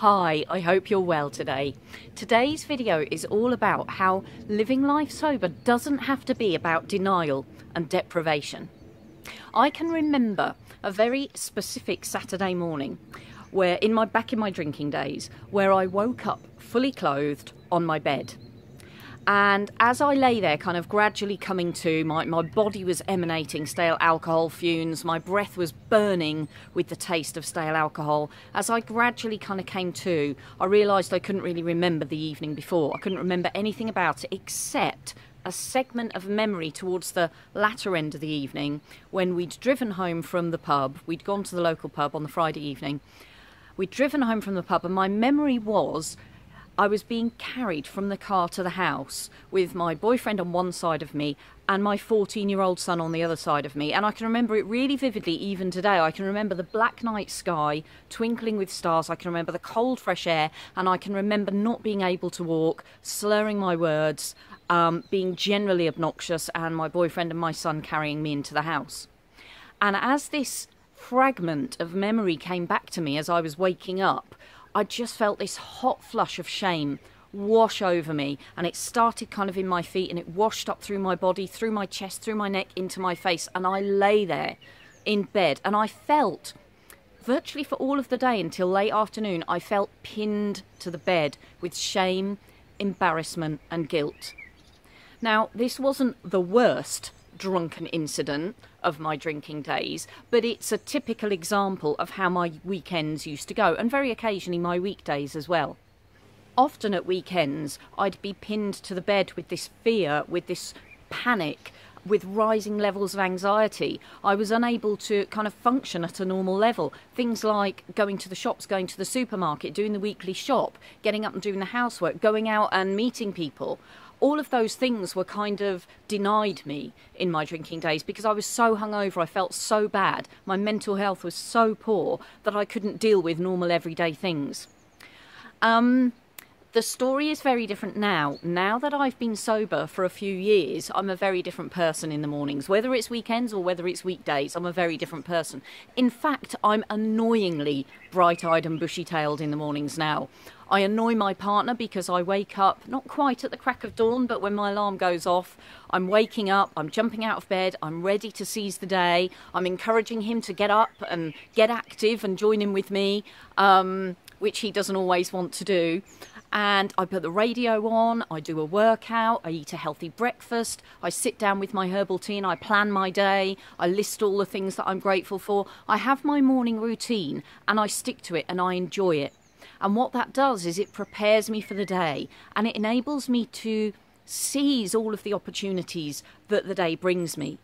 Hi, I hope you're well today. Today's video is all about how living life sober doesn't have to be about denial and deprivation. I can remember a very specific Saturday morning where back in my drinking days, where I woke up fully clothed on my bed. And as I lay there, kind of gradually coming to, my body was emanating stale alcohol fumes, my breath was burning with the taste of stale alcohol. As I gradually kind of came to, I realised I couldn't really remember the evening before. I couldn't remember anything about it except a segment of memory towards the latter end of the evening when we'd driven home from the pub. We'd gone to the local pub on the Friday evening. We'd driven home from the pub and my memory was I was being carried from the car to the house with my boyfriend on one side of me and my 14-year-old son on the other side of me. And I can remember it really vividly even today. I can remember the black night sky twinkling with stars. I can remember the cold, fresh air. And I can remember not being able to walk, slurring my words, being generally obnoxious, and my boyfriend and my son carrying me into the house. And as this fragment of memory came back to me as I was waking up, I just felt this hot flush of shame wash over me, and it started kind of in my feet and it washed up through my body, through my chest, through my neck, into my face. And I lay there in bed and I felt, virtually for all of the day until late afternoon, I felt pinned to the bed with shame, embarrassment and guilt. Now, this wasn't the worst drunken incident of my drinking days, but it's a typical example of how my weekends used to go, and very occasionally my weekdays as well. Often at weekends I'd be pinned to the bed with this fear, with this panic, with rising levels of anxiety. I was unable to kind of function at a normal level. Things like going to the shops, going to the supermarket, doing the weekly shop, getting up and doing the housework, going out and meeting people. All of those things were kind of denied me in my drinking days because I was so hungover, I felt so bad, my mental health was so poor that I couldn't deal with normal everyday things. The story is very different now. Now that I've been sober for a few years, I'm a very different person in the mornings. Whether it's weekends or whether it's weekdays, I'm a very different person. In fact, I'm annoyingly bright-eyed and bushy-tailed in the mornings now. I annoy my partner because I wake up, not quite at the crack of dawn, but when my alarm goes off, I'm waking up, I'm jumping out of bed, I'm ready to seize the day. I'm encouraging him to get up and get active and join in with me, which he doesn't always want to do. And I put the radio on, I do a workout, I eat a healthy breakfast, I sit down with my herbal tea and I plan my day, I list all the things that I'm grateful for. I have my morning routine and I stick to it and I enjoy it. And what that does is it prepares me for the day and it enables me to seize all of the opportunities that the day brings me.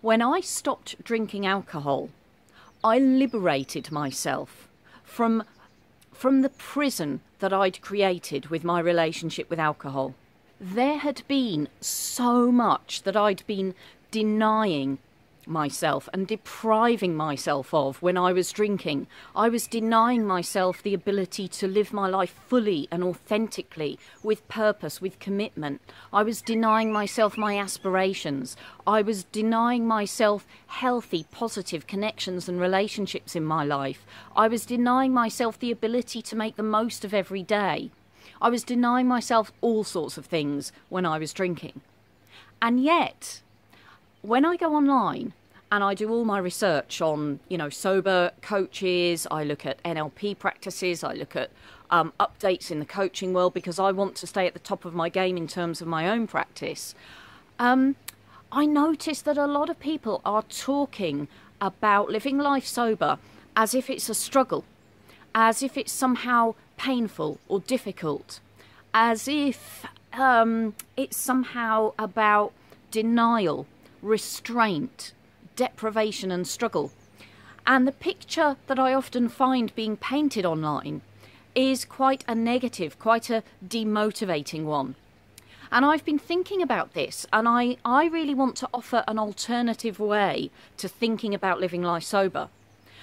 When I stopped drinking alcohol, I liberated myself from the prison that I'd created with my relationship with alcohol. There had been so much that I'd been denying myself and depriving myself of when I was drinking. I was denying myself the ability to live my life fully and authentically, with purpose, with commitment. I was denying myself my aspirations. I was denying myself healthy, positive connections and relationships in my life. I was denying myself the ability to make the most of every day. I was denying myself all sorts of things when I was drinking. And yet, when I go online and I do all my research on, sober coaches, I look at NLP practices, I look at updates in the coaching world because I want to stay at the top of my game in terms of my own practice, I notice that a lot of people are talking about living life sober as if it's a struggle, as if it's somehow painful or difficult, as if it's somehow about denial, restraint, deprivation and struggle. And the picture that I often find being painted online is quite a negative, quite a demotivating one. And I've been thinking about this, and I really want to offer an alternative way to thinking about living life sober.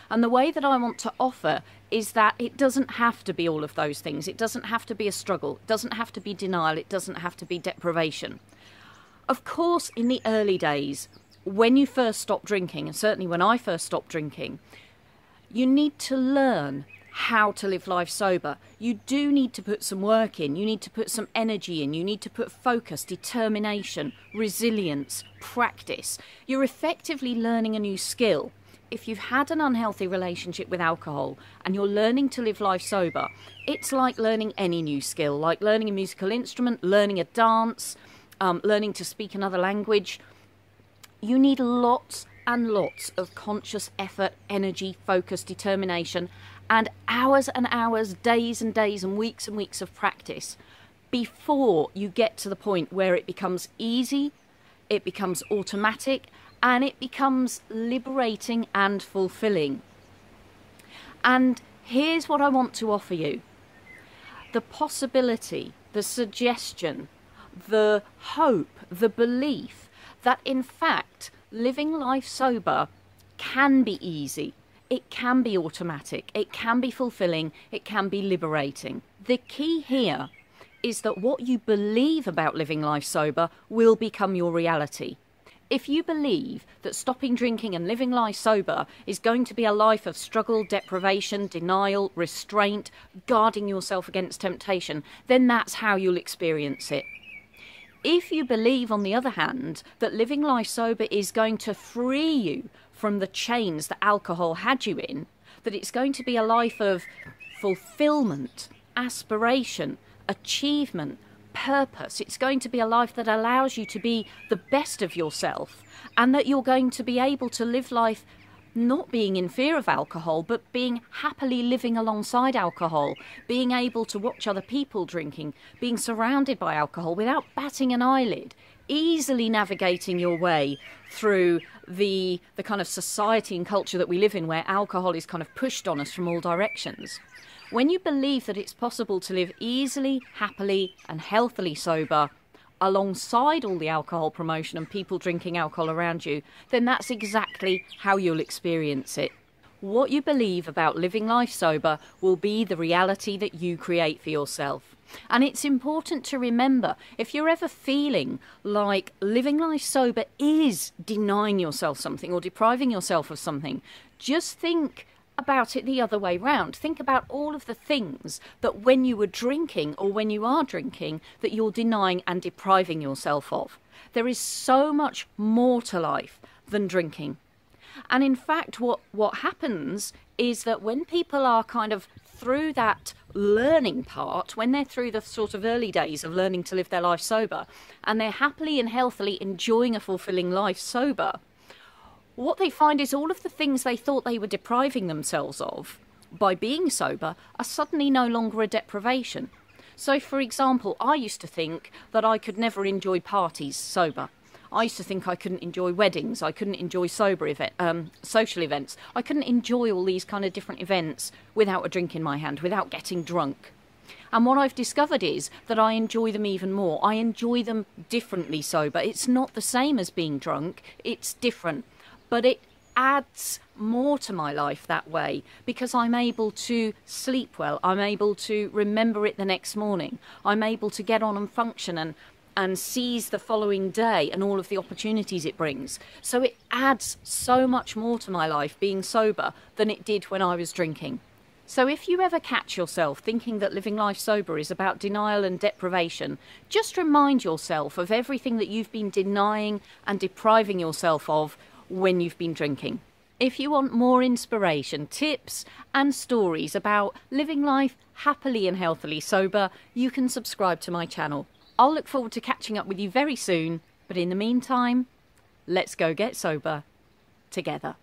And the way that I want to offer is that it doesn't have to be all of those things. It doesn't have to be a struggle. It doesn't have to be denial. It doesn't have to be deprivation. Of course, in the early days, when you first stop drinking, and certainly when I first stopped drinking, you need to learn how to live life sober. You do need to put some work in, you need to put some energy in, you need to put focus, determination, resilience, practice. You're effectively learning a new skill. If you've had an unhealthy relationship with alcohol and you're learning to live life sober, it's like learning any new skill, like learning a musical instrument, learning a dance, learning to speak another language. You need lots and lots of conscious effort, energy, focus, determination, and hours, days and days, and weeks of practice before you get to the point where it becomes easy, it becomes automatic, and it becomes liberating and fulfilling. And here's what I want to offer you. The possibility, the suggestion, the hope, the belief that in fact living life sober can be easy, it can be automatic, it can be fulfilling, it can be liberating. The key here is that what you believe about living life sober will become your reality. If you believe that stopping drinking and living life sober is going to be a life of struggle, deprivation, denial, restraint, guarding yourself against temptation, then that's how you'll experience it. If you believe, on the other hand, that living life sober is going to free you from the chains that alcohol had you in, that it's going to be a life of fulfillment, aspiration, achievement, purpose, it's going to be a life that allows you to be the best of yourself, and that you're going to be able to live life not being in fear of alcohol, but being happily living alongside alcohol, being able to watch other people drinking, being surrounded by alcohol without batting an eyelid, easily navigating your way through the kind of society and culture that we live in, where alcohol is kind of pushed on us from all directions. When you believe that it's possible to live easily, happily and healthily sober alongside all the alcohol promotion and people drinking alcohol around you, then that's exactly how you'll experience it. What you believe about living life sober will be the reality that you create for yourself. And it's important to remember, if you're ever feeling like living life sober is denying yourself something or depriving yourself of something, just think about it the other way round. Think about all of the things that when you were drinking or when you are drinking that you're denying and depriving yourself of. There is so much more to life than drinking. And in fact, what happens is that when people are kind of through that learning part, when they're through the sort of early days of learning to live their life sober, and they're happily and healthily enjoying a fulfilling life sober, what they find is all of the things they thought they were depriving themselves of by being sober are suddenly no longer a deprivation. So, for example, I used to think that I could never enjoy parties sober. I used to think I couldn't enjoy weddings, I couldn't enjoy sober social events. I couldn't enjoy all these kind of different events without a drink in my hand, without getting drunk. And what I've discovered is that I enjoy them even more. I enjoy them differently sober. It's not the same as being drunk, it's different. But it adds more to my life that way, because I'm able to sleep well, I'm able to remember it the next morning, I'm able to get on and function and seize the following day and all of the opportunities it brings. So it adds so much more to my life being sober than it did when I was drinking. So if you ever catch yourself thinking that living life sober is about denial and deprivation, just remind yourself of everything that you've been denying and depriving yourself of when you've been drinking. If you want more inspiration, tips and stories about living life happily and healthily sober, you can subscribe to my channel. I'll look forward to catching up with you very soon, but in the meantime, let's go get sober together.